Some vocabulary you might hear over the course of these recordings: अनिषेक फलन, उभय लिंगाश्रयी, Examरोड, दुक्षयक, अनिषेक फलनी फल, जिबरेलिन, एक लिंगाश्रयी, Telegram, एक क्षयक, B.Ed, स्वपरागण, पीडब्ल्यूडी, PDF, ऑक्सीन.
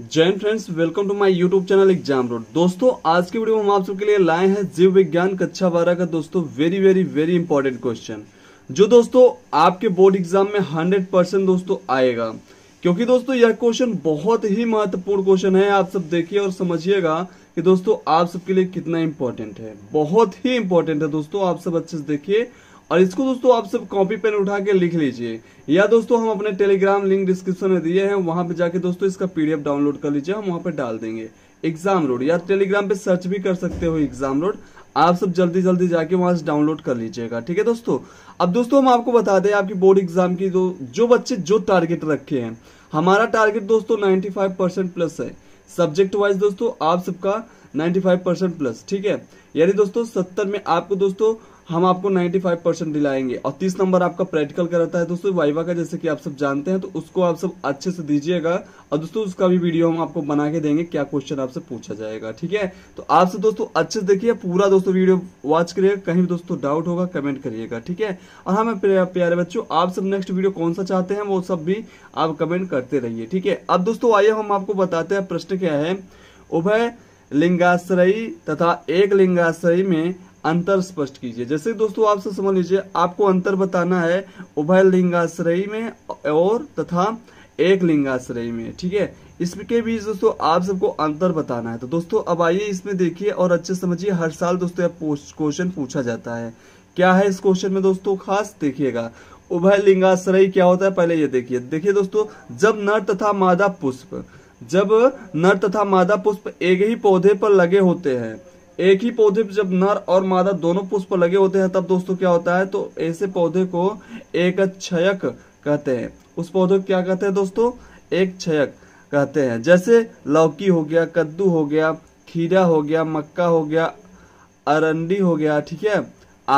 जय friends, welcome to my YouTube channel exam road. दोस्तों, आज की वीडियो में हम आप सबके लिए लाए हैं जीव विज्ञान कक्षा 12 का दोस्तों very very very important question, जो दोस्तों आपके बोर्ड एग्जाम में 100% दोस्तों आएगा, क्योंकि दोस्तों यह क्वेश्चन बहुत ही महत्वपूर्ण क्वेश्चन है। आप सब देखिए और समझिएगा कि दोस्तों आप सबके लिए कितना इम्पोर्टेंट है, बहुत ही इम्पोर्टेंट है दोस्तों। आप सब अच्छे से देखिए और इसको दोस्तों आप सब कॉपी पेन उठा के लिख लीजिए, या दोस्तों हम अपने टेलीग्राम लिंक डिस्क्रिप्शन में दिए हैं, वहां पे जाके दोस्तों इसका पीडीएफ डाउनलोड कर लीजिए, हम वहां पे डाल देंगे एग्जाम रोड, या टेलीग्राम पे सर्च भी कर सकते हो एग्जाम रोड। आप सब जल्दी जल्दी जाके वहां से डाउनलोड कर लीजिएगा, ठीक है दोस्तों। अब दोस्तों हम आपको बताते हैं आपकी बोर्ड एग्जाम की जो बच्चे जो टारगेट रखे हैं, हमारा टारगेट दोस्तों 95% प्लस है। सब्जेक्ट वाइज दोस्तों आप सबका 95% प्लस, ठीक है। यानी दोस्तों 70 में आपको दोस्तों हम आपको 95% दिलाएंगे और 30 नंबर आपका प्रैक्टिकल का रहता है दोस्तों, वाइवा का, जैसे कि आप सब जानते हैं, तो उसको आप सब अच्छे से दीजिएगा। और दोस्तों उसका भी वीडियो हम आपको बना के देंगे, क्या क्वेश्चन आपसे पूछा जाएगा, ठीक है। तो आप सब दोस्तों अच्छे से देखिए, पूरा दोस्तों वीडियो वॉच करिएगा, कहीं भी दोस्तों डाउट होगा कमेंट करिएगा, ठीक है। और हमें प्यारे बच्चों, आप सब नेक्स्ट वीडियो कौन सा चाहते हैं वो सब भी आप कमेंट करते रहिए, ठीक है। अब दोस्तों आइए हम आपको बताते हैं प्रश्न क्या है। उभय लिंगाश्रयी तथा एक लिंगाश्रयी में अंतर स्पष्ट कीजिए। जैसे दोस्तों आप सब समझ लीजिए, आपको अंतर बताना है उभय लिंगाश्रयी में और तथा एक लिंगाश्रयी में, ठीक है। इसके बीच दोस्तों आप सबको अंतर बताना है। तो दोस्तों अब आइए इसमें देखिए और अच्छे समझिए, हर साल दोस्तों क्वेश्चन पूछा जाता है। क्या है इस क्वेश्चन में दोस्तों, खास देखिएगा। उभय लिंगाश्रयी क्या होता है, पहले ये देखिए। देखिए दोस्तों, जब नर तथा मादा पुष्प एक ही पौधे पर लगे होते हैं, एक ही पौधे पर जब नर और मादा दोनों पुष्प लगे होते हैं, तब दोस्तों क्या होता है, तो ऐसे पौधे को एक क्षयक कहते हैं। उस पौधे को क्या कहते हैं दोस्तों, एक क्षयक कहते हैं। जैसे लौकी हो गया, कद्दू हो गया, खीरा हो गया, मक्का हो गया, अरंडी हो गया, ठीक है,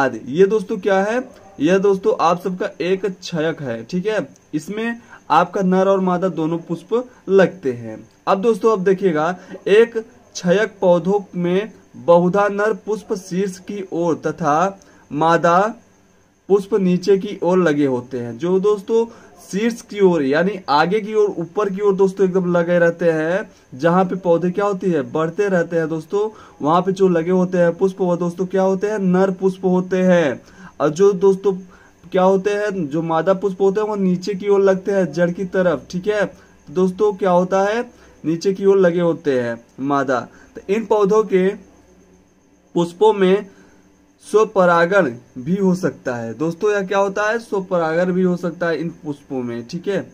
आदि। ये दोस्तों क्या है, यह दोस्तों आप सबका एक क्षयक है, ठीक है। इसमें आपका नर और मादा दोनों पुष्प लगते हैं। अब दोस्तों अब देखिएगा, एक क्षयक पौधों में बहुधा नर पुष्प शीर्ष की ओर तथा मादा पुष्प नीचे की ओर लगे होते हैं। जो दोस्तों शीर्ष की ओर यानी आगे की ओर, ऊपर की ओर दोस्तों एकदम लगे रहते हैं, जहाँ पे पौधे क्या होती है, बढ़ते रहते हैं दोस्तों। वहां पे जो लगे होते हैं पुष्प, वह दोस्तों क्या होते हैं, नर पुष्प होते हैं। और जो दोस्तों क्या होते हैं, जो मादा पुष्प होते हैं, वह नीचे की ओर लगते हैं, जड़ की तरफ, ठीक है। दोस्तों क्या होता है, नीचे की ओर लगे होते हैं मादा। तो इन पौधों के पुष्पों में स्वपरागण भी हो सकता है दोस्तों, यह क्या होता है, स्वपरागण भी हो सकता है इन पुष्पों में, ठीक है,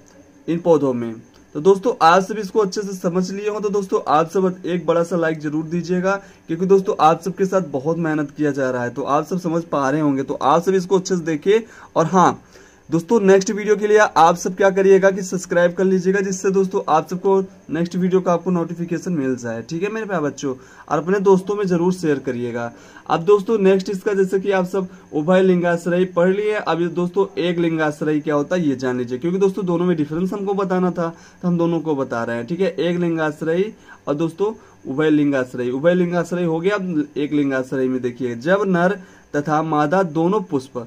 इन पौधों में। तो दोस्तों आप सब इसको अच्छे से समझ लिए हो तो दोस्तों आप सब एक बड़ा सा लाइक जरूर दीजिएगा, क्योंकि दोस्तों आप सबके साथ बहुत मेहनत किया जा रहा है, तो आप सब समझ पा रहे होंगे। तो आप सब इसको अच्छे से देखिए। और हाँ दोस्तों, नेक्स्ट वीडियो के लिए आप सब क्या करिएगा कि सब्सक्राइब कर लीजिएगा, जिससे दोस्तों आप सबको नेक्स्ट वीडियो का आपको नोटिफिकेशन मिल जाए, ठीक है मेरे प्यारे बच्चों। और अपने दोस्तों में जरूर शेयर करिएगा। अब दोस्तों नेक्स्ट इसका, जैसे कि आप सब उभय लिंगाश्रयी पढ़ लिए, अब ये दोस्तों एक लिंगाश्रयी क्या होता है ये जान लीजिए, क्योंकि दोस्तों दोनों में डिफरेंस हमको बताना था, तो हम दोनों को बता रहे हैं, ठीक है। एक लिंगाश्रयी और दोस्तों उभय लिंगाश्रयी, उभय लिंगाश्रयी हो गया। अब एक लिंगाश्रयी में देखिए, जब नर तथा मादा दोनों पुष्प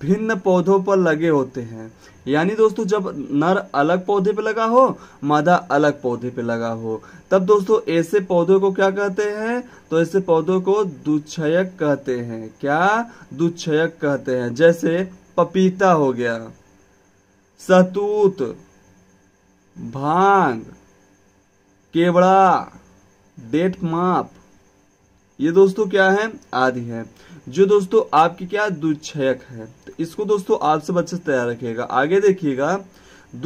भिन्न पौधों पर लगे होते हैं, यानी दोस्तों जब नर अलग पौधे पे लगा हो, मादा अलग पौधे पे लगा हो, तब दोस्तों ऐसे पौधों को क्या कहते हैं, तो ऐसे पौधों को दुक्षयक कहते हैं। क्या, दुक्षयक कहते हैं। जैसे पपीता हो गया, शहतूत, भांग, केवड़ा, डेट माप, ये दोस्तों क्या है, आदि है, जो दोस्तों आपकी क्या, दुक्षयक है। तो इसको दोस्तों आप सब अच्छे से तैयार रखिएगा। आगे देखिएगा,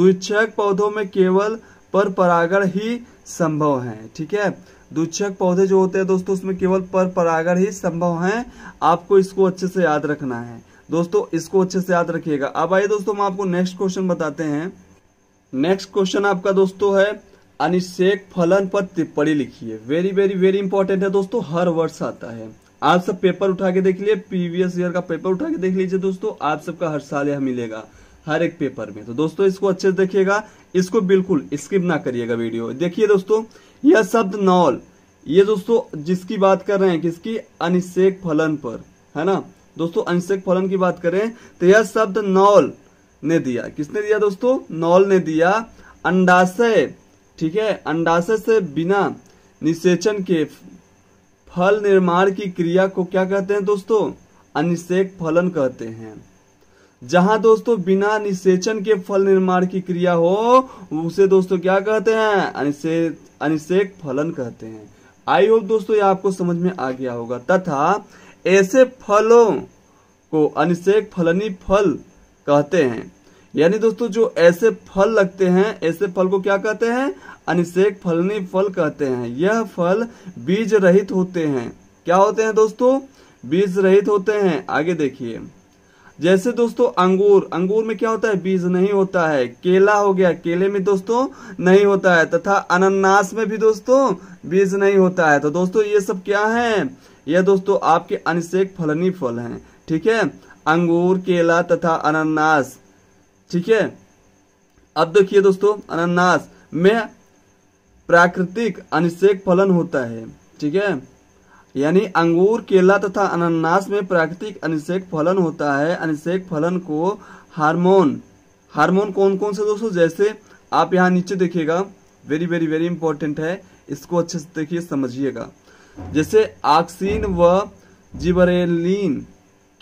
दुक्षयक पौधों में केवल पर परागण ही संभव है, ठीक है। दुक्षयक पौधे जो होते हैं दोस्तों, उसमें केवल पर परागण ही संभव है। आपको इसको अच्छे से याद रखना है दोस्तों, इसको अच्छे से याद रखिएगा। अब आइए दोस्तों हम आपको नेक्स्ट क्वेश्चन बताते हैं। नेक्स्ट क्वेश्चन आपका दोस्तों है, अनिषेक फलन पर टिप्पणी लिखिए। वेरी वेरी वेरी इंपॉर्टेंट है दोस्तों, हर वर्ष आता है। आप सब पेपर उठा के देख लीजिए, प्रीवियस ईयर का पेपर उठा के देख लीजिए दोस्तों, आप सबका हर साल यह मिलेगा हर एक पेपर में। तो दोस्तों इसको अच्छे से देखिएगा, इसको बिल्कुल स्किप ना करिएगा वीडियो। देखिए दोस्तों, यह शब्द नॉल, ये दोस्तों जिसकी बात कर रहे हैं, किसकी, अनिषेक फलन पर, है ना दोस्तों। अनिषेक फलन की बात करें तो यह शब्द नॉल ने दिया, किसने दिया दोस्तों, नॉल ने दिया। अंडाशय ठीक है। अंडाशय से बिना निषेचन के फल निर्माण की क्रिया को क्या कहते हैं दोस्तों, अनिषेक फलन कहते हैं। जहां दोस्तों बिना निषेचन के फल निर्माण की क्रिया हो उसे दोस्तों क्या कहते हैं, अनिषेक फलन कहते हैं। आई होप दोस्तों ये आपको समझ में आ गया होगा। तथा ऐसे फलों को अनिषेक फलनी फल कहते हैं, यानी दोस्तों जो ऐसे फल लगते हैं ऐसे फल को क्या कहते हैं, अनिषेक फलनी फल कहते हैं। यह फल बीज रहित होते हैं। क्या होते हैं दोस्तों, बीज रहित होते हैं। आगे देखिए, जैसे दोस्तों अंगूर, अंगूर में क्या होता है, बीज नहीं होता है। केला हो गया, केले में दोस्तों नहीं होता है। तथा अनानास में भी दोस्तों बीज नहीं होता है। तो दोस्तों ये सब क्या है, यह दोस्तों आपके अनिषेक फलनी फल हैं। ठीक है, अंगूर, केला तथा अनानास। ठीक है, अब देखिए दोस्तों अनानास में प्राकृतिक अनिषेक फलन होता है। ठीक है, यानी अंगूर, केला तथा अनानास में प्राकृतिक अनिषेक फलन होता है। अनिषेक फलन को हार्मोन कौन कौन से दोस्तों, जैसे आप यहाँ नीचे देखिएगा, वेरी वेरी वेरी इंपॉर्टेंट है, इसको अच्छे से देखिए समझिएगा। जैसे ऑक्सीन व जिबरेलिन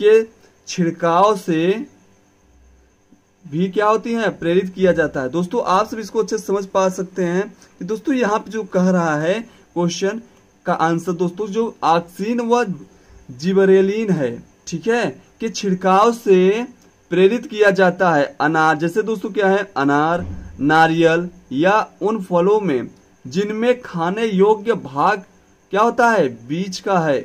के छिड़काव से भी क्या होती है, प्रेरित किया जाता है। दोस्तों आप सब इसको अच्छे से समझ पा सकते हैं कि दोस्तों यहाँ पे जो कह रहा है क्वेश्चन का आंसर दोस्तों जो ऑक्सीन व जिबरेलिन है, ठीक है, कि छिड़काव से प्रेरित किया जाता है। अनार जैसे दोस्तों क्या है, अनार, नारियल या उन फलों में जिनमें खाने योग्य भाग क्या होता है, बीज का है।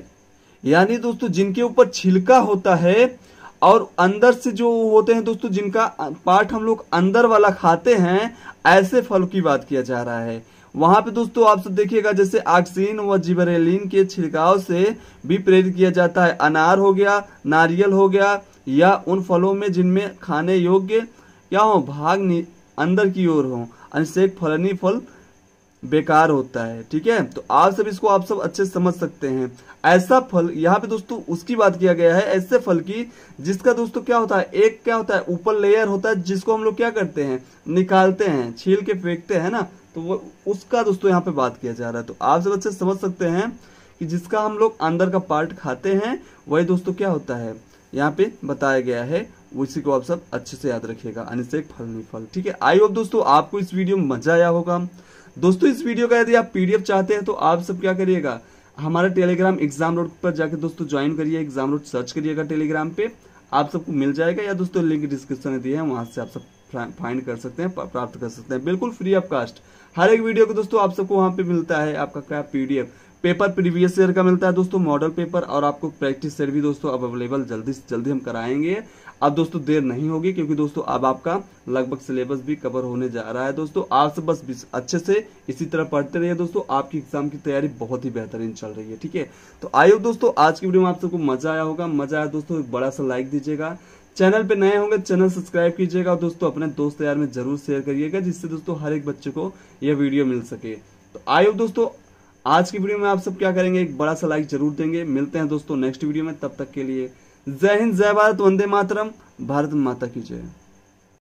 यानी दोस्तों जिनके ऊपर छिलका होता है और अंदर से जो होते हैं दोस्तों, जिनका पार्ट हम लोग अंदर वाला खाते हैं, ऐसे फल की बात किया जा रहा है। वहां पे दोस्तों आप सब देखिएगा, जैसे ऑक्सीन व जिबरेलिन के छिड़काव से भी प्रेरित किया जाता है। अनार हो गया, नारियल हो गया या उन फलों में जिनमें खाने योग्य क्या हो, भाग अंदर की ओर हो, अनिषेक फलनी फल बेकार होता है। ठीक है, तो आप सब इसको आप सब अच्छे से समझ सकते हैं। ऐसा फल यहाँ पे दोस्तों उसकी बात किया गया है, ऐसे फल की जिसका दोस्तों क्या होता है, एक क्या होता है ऊपर लेयर होता है, जिसको हम लोग क्या करते हैं, निकालते हैं, छील के फेंकते हैं ना, तो वो उसका दोस्तों यहाँ पे बात किया जा रहा है। तो आप सब अच्छे समझ सकते हैं कि जिसका हम लोग अंदर का पार्ट खाते हैं वही दोस्तों क्या होता है, यहाँ पे बताया गया है। उसी को आप सब अच्छे से याद रखिएगा, अनिषेक फलनी फल। ठीक है, आई होप दोस्तों आपको इस वीडियो में मजा आया होगा। दोस्तों इस वीडियो का यदि आप पीडीएफ चाहते हैं तो आप सब क्या करिएगा, हमारे टेलीग्राम एग्जामरोड पर जाकर दोस्तों ज्वाइन करिए। एग्जामरोड सर्च करिएगा टेलीग्राम पे, आप सबको मिल जाएगा, या दोस्तों लिंक डिस्क्रिप्शन में दिए हैं, वहां से आप सब फाइंड कर सकते हैं, प्राप्त कर सकते हैं, बिल्कुल फ्री ऑफ कास्ट। हर एक वीडियो को दोस्तों आप सबको वहां पे मिलता है। आपका क्या पीडीएफ, पेपर प्रीवियस ईयर का मिलता है दोस्तों, मॉडल पेपर, और आपको प्रैक्टिस सेट भी दोस्तों अब अवेलेबल जल्दी से जल्दी हम कराएंगे। अब दोस्तों देर नहीं होगी, क्योंकि दोस्तों अब आपका लगभग सिलेबस भी कवर होने जा रहा है। दोस्तों आप सब बस अच्छे से इसी तरह पढ़ते रहिए। दोस्तों आपकी एग्जाम की तैयारी बहुत ही बेहतरीन चल रही है। ठीक है, तो आई होप दोस्तों आज की वीडियो में आप सबको मजा आया होगा। मजा आया दोस्तों एक बड़ा सा लाइक दीजिएगा, चैनल पे नए होंगे चैनल सब्सक्राइब कीजिएगा, और दोस्तों अपने दोस्त यार में जरूर शेयर करिएगा, जिससे दोस्तों हर एक बच्चे को यह वीडियो मिल सके। तो आई होप दोस्तों आज की वीडियो में आप सब क्या करेंगे, एक बड़ा सा लाइक जरूर देंगे। मिलते हैं दोस्तों नेक्स्ट वीडियो में, तब तक के लिए जय हिंद, जय भारत, वंदे मातरम, भारत माता की जय।